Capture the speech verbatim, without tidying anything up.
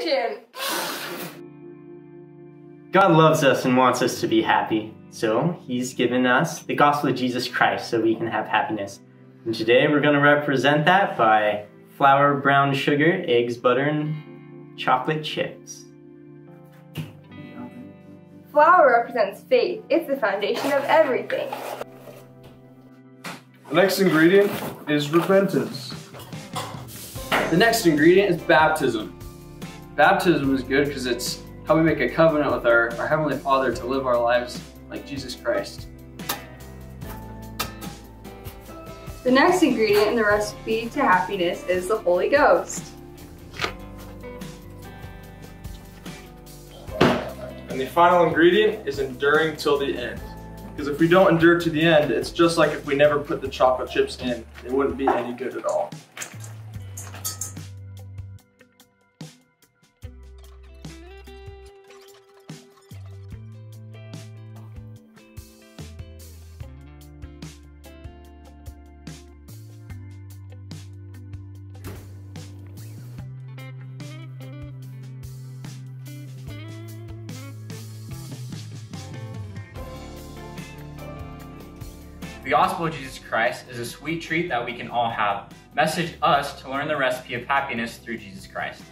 attention. God loves us and wants us to be happy. So he's given us the gospel of Jesus Christ so we can have happiness. And today we're going to represent that by flour, brown sugar, eggs, butter, and chocolate chips. Flour represents faith. It's the foundation of everything. The next ingredient is repentance. The next ingredient is baptism. Baptism is good because it's how we make a covenant with our, our Heavenly Father to live our lives like Jesus Christ. The next ingredient in the recipe to happiness is the Holy Ghost. And the final ingredient is enduring till the end. Because if we don't endure to the end, it's just like if we never put the chocolate chips in, it wouldn't be any good at all. The gospel of Jesus Christ is a sweet treat that we can all have. Message us to learn the recipe of happiness through Jesus Christ.